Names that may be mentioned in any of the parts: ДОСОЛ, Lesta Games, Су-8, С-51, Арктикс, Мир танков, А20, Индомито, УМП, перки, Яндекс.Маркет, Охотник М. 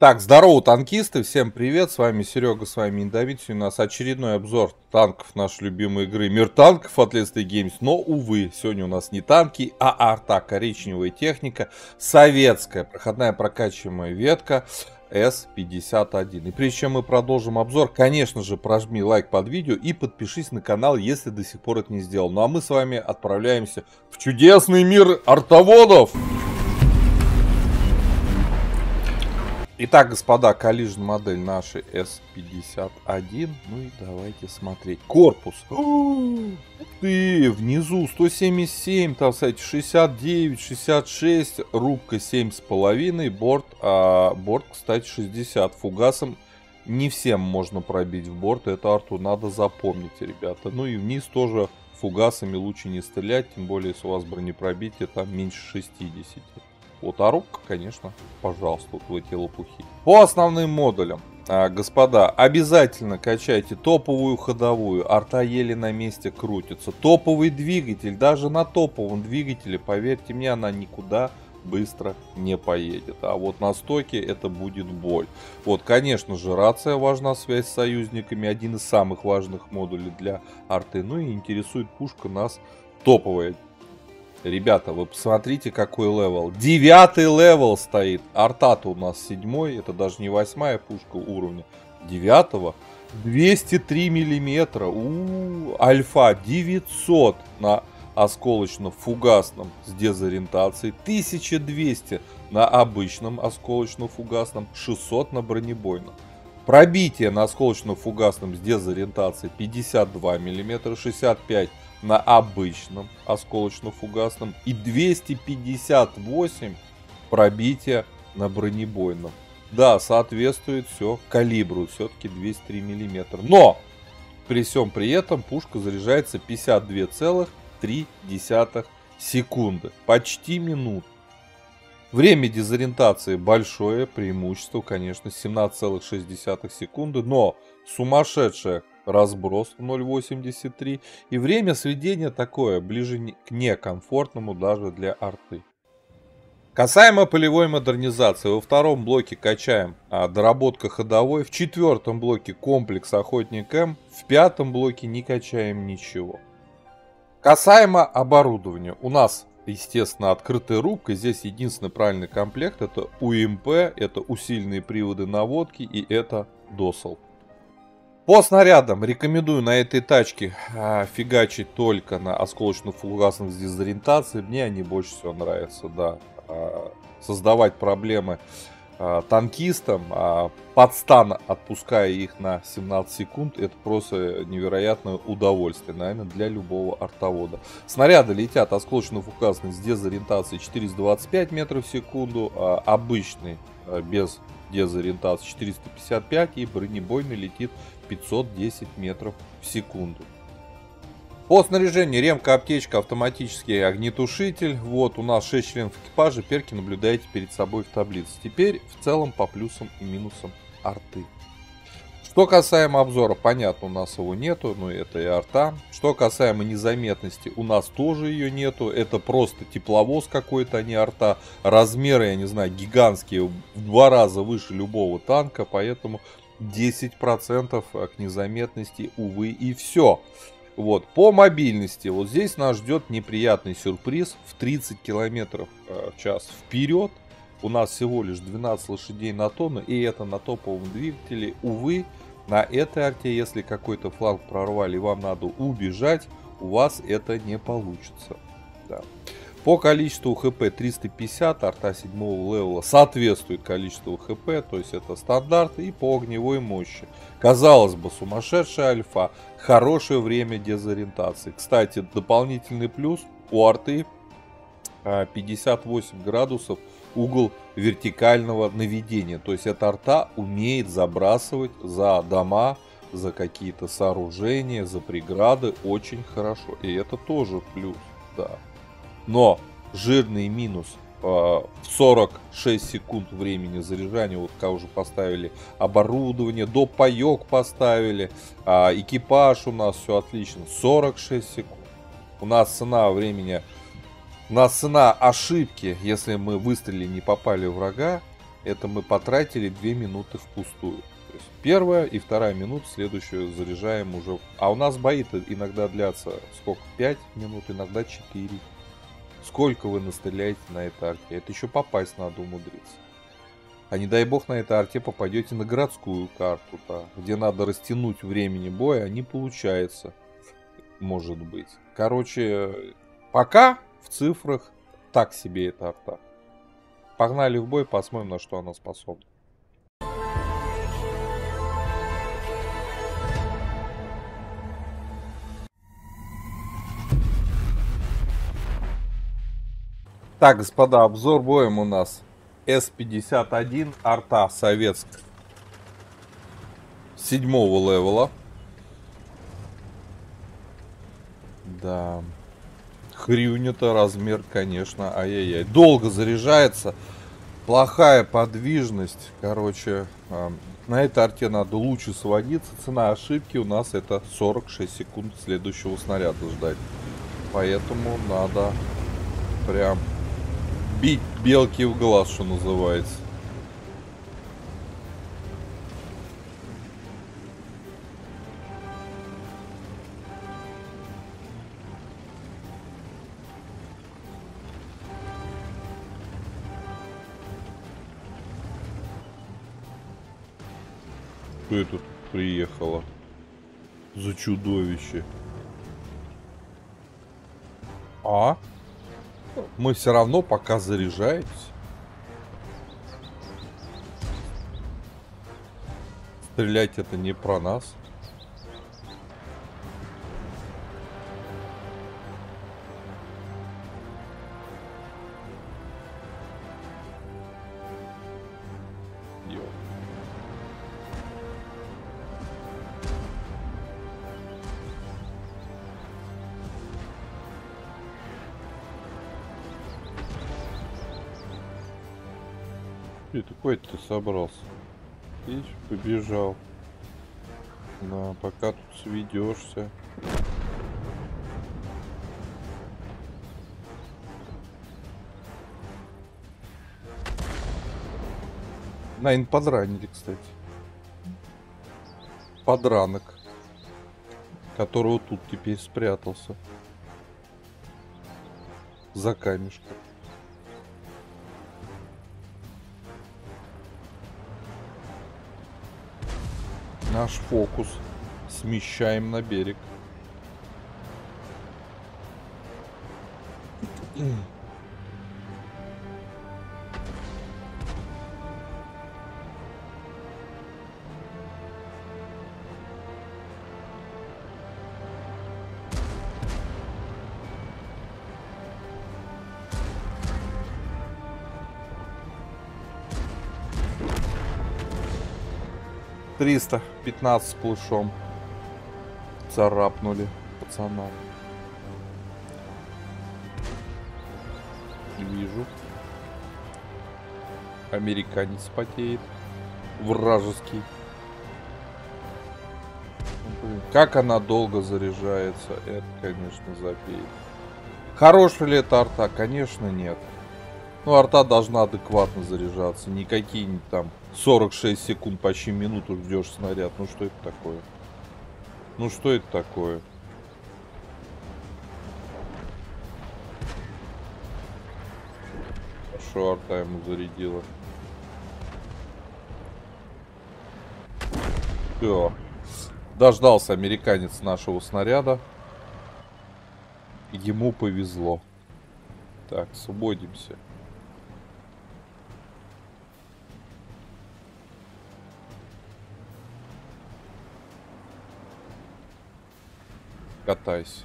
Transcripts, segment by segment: Так, здорово, танкисты, всем привет, с вами Серега, с вами Индомито, у нас очередной обзор танков нашей любимой игры «Мир танков» от Lesta Games, но, увы, сегодня у нас не танки, а арта, коричневая техника, советская, проходная прокачиваемая ветка С-51. И прежде чем мы продолжим обзор, конечно же, прожми лайк под видео и подпишись на канал, если до сих пор это не сделал. Ну а мы с вами отправляемся в чудесный мир артоводов! Итак, господа, коллижная модель нашей С-51. Ну и давайте смотреть. Корпус. Ты, внизу 177, там, кстати, 69, 66, рубка 7,5, борт, кстати, 60. Фугасом не всем можно пробить в борт, это арту надо запомнить, ребята. Ну и вниз тоже фугасами лучше не стрелять, тем более, если у вас бронепробитие там меньше 60. Вот, а рубка, конечно, пожалуйста, вот в эти лопухи. По основным модулям, господа, обязательно качайте топовую ходовую. Арта еле на месте крутится. Топовый двигатель, даже на топовом двигателе, поверьте мне, она никуда быстро не поедет. А вот на стоке это будет боль. Вот, конечно же, рация важна, связь с союзниками. Один из самых важных модулей для арты. Ну и интересует пушка нас топовая. Ребята, вы посмотрите, какой левел. 9-й левел стоит. Арта-то у нас 7-й. Это даже не 8-я пушка уровня. 9-го. 203 миллиметра. Альфа 900 на осколочно-фугасном с дезориентацией. 1200 на обычном осколочно-фугасном. 600 на бронебойном. Пробитие на осколочно-фугасном с дезориентацией 52 миллиметра. 65 мм на обычном осколочно-фугасном и 258 пробития на бронебойном. Да, соответствует все калибру, все-таки 203 миллиметра. Но при всем при этом пушка заряжается 52,3 секунды, почти минут. Время дезориентации большое, преимущество, конечно, 17,6 секунды, но сумасшедшая разброс 0,83 и время сведения такое, ближе к некомфортному даже для арты. Касаемо полевой модернизации, во втором блоке качаем доработка ходовой, в четвертом блоке комплекс Охотник М, в пятом блоке не качаем ничего. Касаемо оборудования, у нас, естественно, открытая рубка, здесь единственный правильный комплект, это УМП, это усиленные приводы наводки и это ДОСОЛ. По снарядам рекомендую на этой тачке фигачить только на осколочно-фугасных с дезориентацией. Мне они больше всего нравятся, да. Создавать проблемы танкистам, подстан отпуская их на 17 секунд, это просто невероятное удовольствие, наверное, для любого артовода. Снаряды летят осколочно-фугасные с дезориентацией 425 метров в секунду, обычный без дезориентации 455 и бронебойный летит 510 метров в секунду. По снаряжению ремка, аптечка, автоматический огнетушитель. Вот у нас 6 членов экипажа, перки наблюдаете перед собой в таблице. Теперь в целом по плюсам и минусам арты. Что касаемо обзора, понятно, у нас его нету, но это и арта. Что касаемо незаметности, у нас тоже ее нету. Это просто тепловоз какой-то, а не арта. Размеры, я не знаю, гигантские, в 2 раза выше любого танка, поэтому 10% к незаметности, увы, и все. Вот, по мобильности, вот здесь нас ждет неприятный сюрприз в 30 км в час вперед. У нас всего лишь 12 лошадей на тонну, и это на топовом двигателе. Увы, на этой арте, если какой-то фланг прорвали, вам надо убежать, у вас это не получится. Да. По количеству ХП 350, арта 7 левела соответствует количеству ХП, то есть это стандарт, и по огневой мощи. Казалось бы, сумасшедшая альфа, хорошее время дезориентации. Кстати, дополнительный плюс у арты 58 градусов. Угол вертикального наведения. То есть эта арта умеет забрасывать за дома, за какие-то сооружения, за преграды очень хорошо. И это тоже плюс, да. Но жирный минус в 46 секунд времени заряжания. Вот как уже поставили оборудование, допаёк поставили, экипаж у нас все отлично. 46 секунд. У нас цена времени... У нас цена ошибки, если мы выстрелили, не попали в врага, Это мы потратили 2 минуты впустую. То есть первая и вторая минута, следующую заряжаем уже. А у нас бои иногда длятся сколько? 5 минут, иногда 4. Сколько вы настреляете на этой арте? Это еще попасть надо умудриться. А не дай бог на этой арте попадете на городскую карту, где надо растянуть времени боя, а не получается. Может быть. Короче, пока в цифрах так себе эта арта. Погнали в бой, посмотрим, на что она способна. Так, господа, обзор боем у нас С-51, арта советская 7-го левела. Да, хрюня-то размер, конечно, ай-яй-яй. Долго заряжается, плохая подвижность, короче, на этой арте надо лучше сводиться. Цена ошибки у нас это 46 секунд следующего снаряда ждать. Поэтому надо прям бить белки в глаз, что называется. Что это тут приехало за чудовище? А? Мы все равно пока заряжаемся. Стрелять это не про нас. Ты какой-то собрался. Видишь, побежал. Да, пока тут сведешься. Наверное, подранили, кстати. Подранок. Которого тут теперь спрятался. За камешком. Наш фокус смещаем на берег. Триста. 15 плюшом царапнули пацана. Вижу. Американец потеет. Вражеский. Блин, как она долго заряжается. Это, конечно, запеет. Хорошая ли это арта? Конечно, нет. Ну, арта должна адекватно заряжаться. Не какие-нибудь там 46 секунд, почти минуту ждешь снаряд. Ну, что это такое? Ну, что это такое? Хорошо, арта ему зарядила. Все. Дождался американец нашего снаряда. Ему повезло. Так, сводимся. Катайся.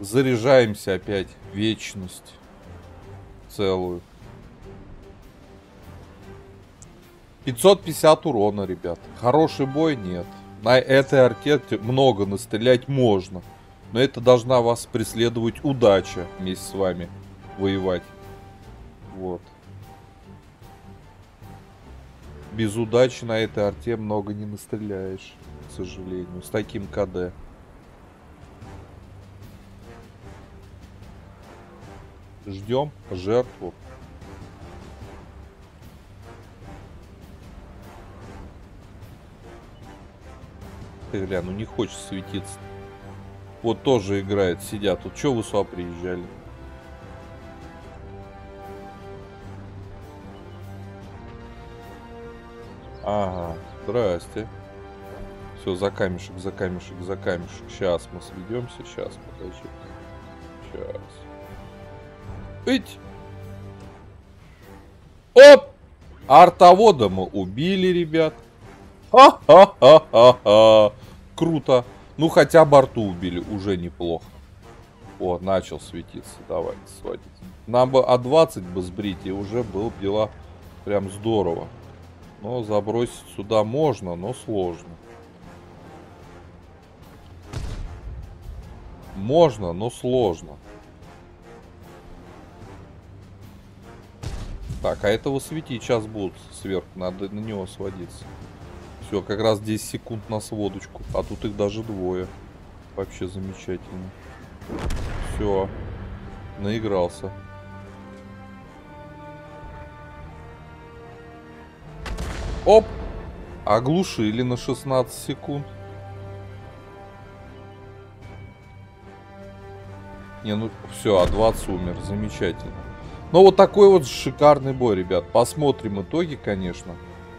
Заряжаемся опять. Вечность. Целую. 550 урона, ребят. Хороший бой? Нет. На этой арте много настрелять можно. Но это должна вас преследовать удача вместе с вами воевать. Вот. Без удачи на этой арте много не настреляешь, к сожалению, с таким КД. Ждем жертву. Бля, ну не хочет светиться. Вот тоже играет, сидят. Вот что вы сюда приезжали? Ага, здрасте. Все, за камешек, за камешек, за камешек. Сейчас мы сведемся, сейчас, подожди. Сейчас. Ить! Оп! Артовода мы убили, ребят. Ха-ха-ха-ха-ха! Круто! Ну, хотя бы арту убили, уже неплохо. О, начал светиться, давайте сводить. Нам бы А20 бы сбрить, и уже было бы дела прям здорово. Но забросить сюда можно, но сложно. Можно, но сложно. Так, а этого свети сейчас будут сверху, надо на него сводиться. Все, как раз 10 секунд на сводочку, а тут их даже двое. Вообще замечательно. Все, наигрался. Оп! Оглушили на 16 секунд. Не, ну все, А20 умер, замечательно. Ну вот такой вот шикарный бой, ребят. Посмотрим итоги, конечно,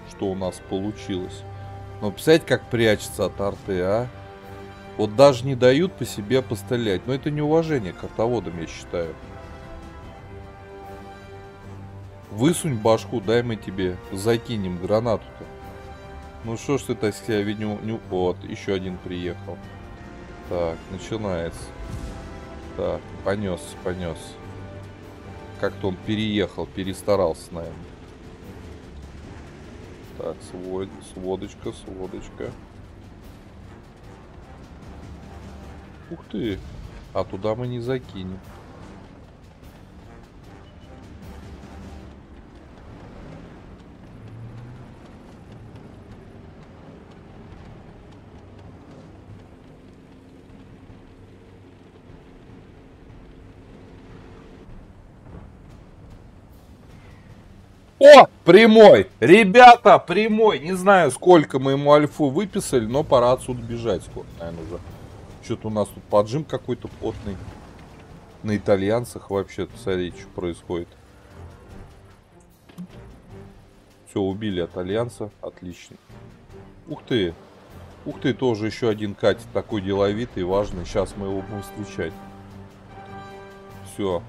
что у нас получилось. Но представляете, как прячется от арты, а? Вот даже не дают по себе пострелять. Но это неуважение к артоводам, я считаю. Высунь башку, дай мы тебе закинем гранату-то. Ну что ж ты так себя видел? Вот, еще один приехал. Так, начинается. Так, понес, понес. Как-то он переехал, перестарался, наверное. Так, сводочка, сводочка. Ух ты! А туда мы не закинем. О, прямой! Ребята, прямой! Не знаю, сколько мы ему альфу выписали, но пора отсюда бежать скоро, наверное, уже. Что-то у нас тут поджим какой-то потный. На итальянцах вообще-то, смотрите, что происходит. Все, убили итальянца. Отлично. Ух ты, тоже еще один катит. Такой деловитый, важный. Сейчас мы его будем встречать. Все.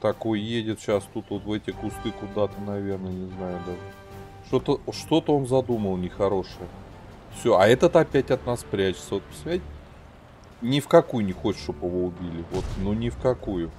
Такой едет сейчас тут вот в эти кусты куда-то, наверное, не знаю даже. Что-то он задумал нехорошее. Все, а этот опять от нас прячется. Вот, посмотрите, ни в какую не хочет, чтобы его убили. Вот, ну ни в какую.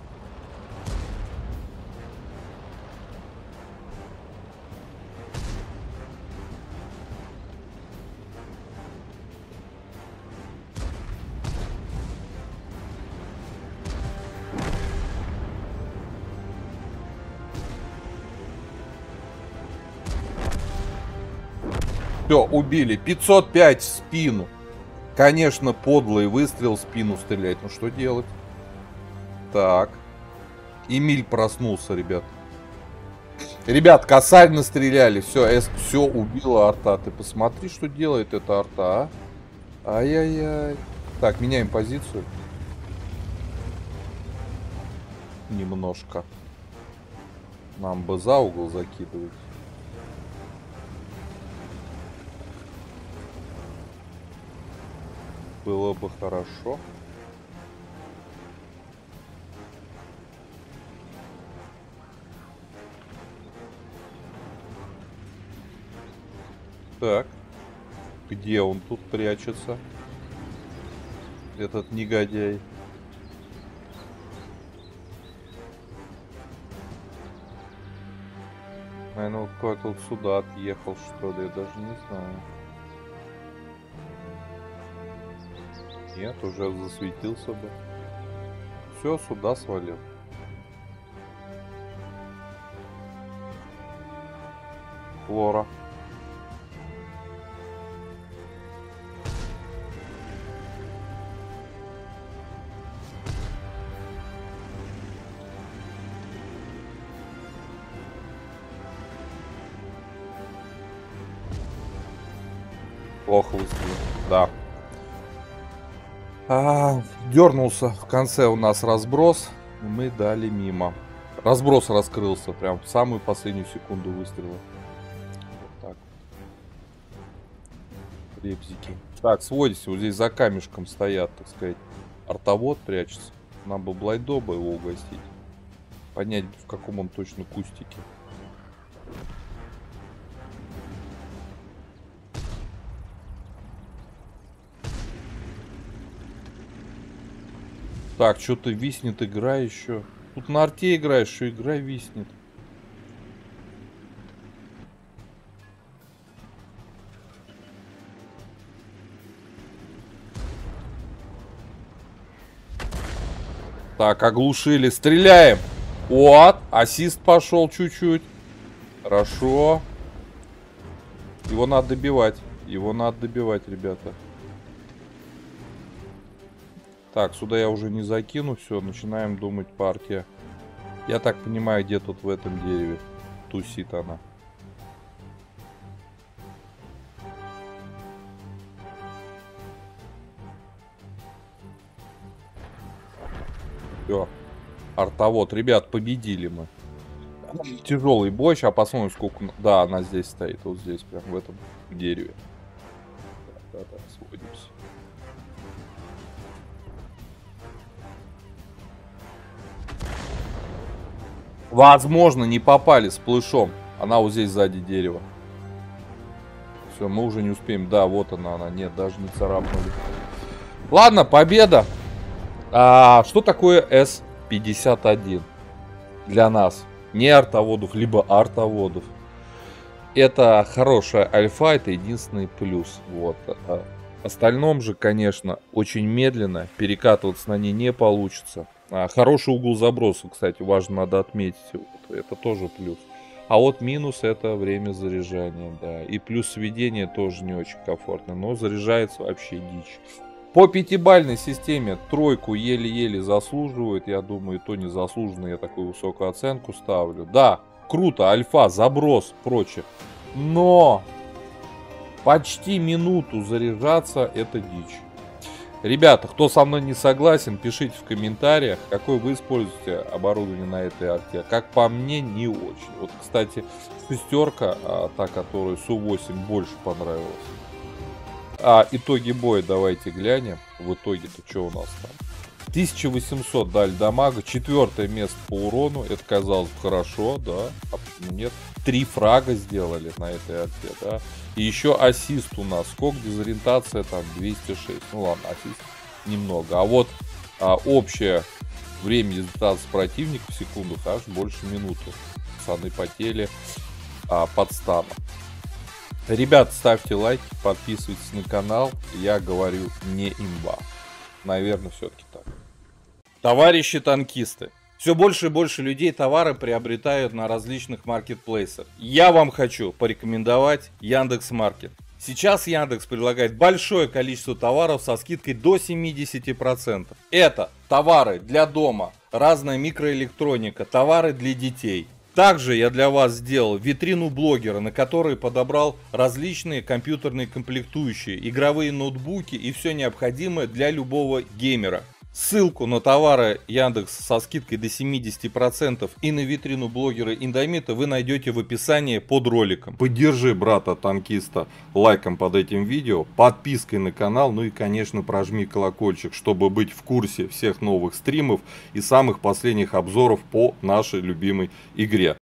Все, убили. 505 в спину. Конечно, подлый выстрел в спину стреляет. Ну что делать? Так. Эмиль проснулся, ребят. Ребят, косарь настреляли. Все, все убило арта. Ты посмотри, что делает эта арта. А? Ай-яй-яй. Так, меняем позицию. Немножко. Нам бы за угол закидывать. Было бы хорошо. Так. Где он тут прячется? Этот негодяй. Наверное, вот кто-то вот сюда отъехал, что ли. Я даже не знаю. Нет, уже засветился бы. Все, сюда свалил. Лора. плохо выстрелил. Да. Дернулся в конце у нас разброс. Мы дали мимо. Разброс раскрылся прям в самую последнюю секунду выстрела. Вот так. Репзики. Так, сводите, вот здесь за камешком стоят, так сказать. Артовод прячется. Нам бы блайдоба его угостить. Понять, в каком он точно кустике. Так, что-то виснет игра еще. Тут на арте играешь, что игра виснет. Так, оглушили. Стреляем. Вот. Ассист пошел чуть-чуть. Хорошо. Его надо добивать. Его надо добивать, ребята. Так, сюда я уже не закину. Все, начинаем думать по арте. Я так понимаю, где тут в этом дереве тусит она. Все. Артовод. Ребят, победили мы. Тяжелый бой. Сейчас посмотрим, сколько... Да, она здесь стоит. Вот здесь, прям в этом дереве. Да-да-да, сводимся. Возможно, не попали с плышом. Она вот здесь сзади дерева. Все, мы уже не успеем. Да, вот она. Нет, даже не царапнули. Ладно, победа. Что такое С-51 для нас? Не артоводов, либо артоводов. Это хорошая альфа, это единственный плюс. Вот. В остальном же, конечно, очень медленно. Перекатываться на ней не получится. Хороший угол заброса, кстати, важно, надо отметить. Вот, это тоже плюс. А вот минус — это время заряжания, да. И плюс сведение тоже не очень комфортно, но заряжается вообще дичь. По пятибалльной системе тройку еле-еле заслуживает. Я думаю, то не заслуженно я такую высокую оценку ставлю. Да, круто, альфа, заброс, прочее. Но почти минуту заряжаться — это дичь. Ребята, кто со мной не согласен, пишите в комментариях, какое вы используете оборудование на этой арте. Как по мне, не очень. Вот, кстати, шестерка, та, которая Су-8, больше понравилась. Итоги боя давайте глянем. В итоге-то что у нас там? 1800 дали дамага, 4-е место по урону. Это, казалось бы, хорошо, да. А почему нет? 3 фрага сделали на этой арте, да. И еще ассист у нас. Сколько? Дезориентация там 206. Ну ладно, ассист немного. А вот общее время дезориентации противника в секундах аж больше минуты. Пацаны потели под станом. Ребят, ставьте лайки, подписывайтесь на канал. Я говорю, не имба. Наверное, все-таки так. Товарищи танкисты, все больше и больше людей товары приобретают на различных маркетплейсах. Я вам хочу порекомендовать Яндекс.Маркет. Сейчас Яндекс предлагает большое количество товаров со скидкой до 70%. Это товары для дома, разная микроэлектроника, товары для детей. Также я для вас сделал витрину блогера, на которой подобрал различные компьютерные комплектующие, игровые ноутбуки и все необходимое для любого геймера. Ссылку на товары Яндекс со скидкой до 70% и на витрину блогера Индомито вы найдете в описании под роликом. Поддержи брата-танкиста лайком под этим видео, подпиской на канал, ну и, конечно, прожми колокольчик, чтобы быть в курсе всех новых стримов и самых последних обзоров по нашей любимой игре.